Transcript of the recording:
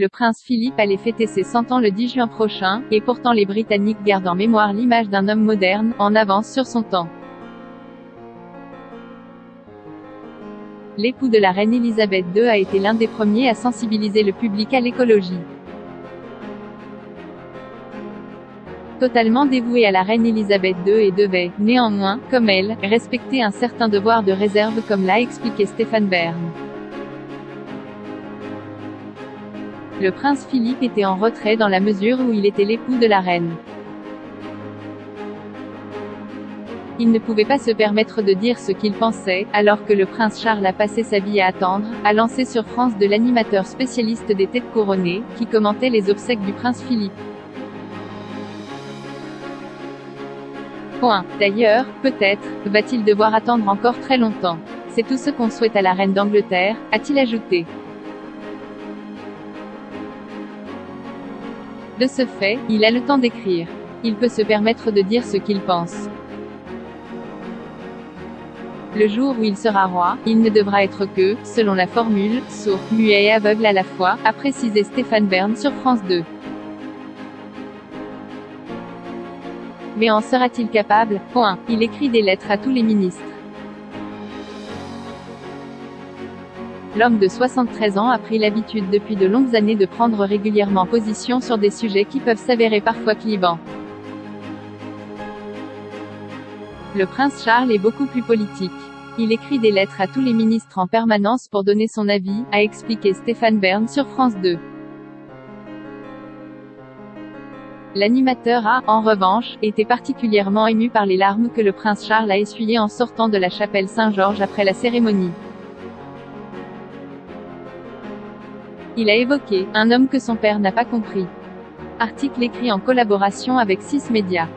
Le prince Philippe allait fêter ses 100 ans le 10 juin prochain, et pourtant les Britanniques gardent en mémoire l'image d'un homme moderne, en avance sur son temps. L'époux de la reine Elizabeth II a été l'un des premiers à sensibiliser le public à l'écologie. Totalement dévoué à la reine Elizabeth II et devait, néanmoins, comme elle, respecter un certain devoir de réserve comme l'a expliqué Stéphane Bern. Le prince Philippe était en retrait dans la mesure où il était l'époux de la reine. Il ne pouvait pas se permettre de dire ce qu'il pensait, alors que le prince Charles a passé sa vie à attendre, a lancé sur France 2 l'animateur spécialiste des têtes couronnées, qui commentait les obsèques du prince Philippe. D'ailleurs, peut-être, va-t-il devoir attendre encore très longtemps. C'est tout ce qu'on souhaite à la reine d'Angleterre, a-t-il ajouté. De ce fait, il a le temps d'écrire. Il peut se permettre de dire ce qu'il pense. Le jour où il sera roi, il ne devra être que, selon la formule, sourd, muet et aveugle à la fois, a précisé Stéphane Bern sur France 2. Mais en sera-t-il capable ? Il écrit des lettres à tous les ministres. L'homme de 73 ans a pris l'habitude depuis de longues années de prendre régulièrement position sur des sujets qui peuvent s'avérer parfois clivants. Le prince Charles est beaucoup plus politique. Il écrit des lettres à tous les ministres en permanence pour donner son avis, a expliqué Stéphane Bern sur France 2. L'animateur a, en revanche, été particulièrement ému par les larmes que le prince Charles a essuyées en sortant de la chapelle Saint-Georges après la cérémonie. Il a évoqué « un homme que son père n'a pas compris ». Article écrit en collaboration avec 6 médias.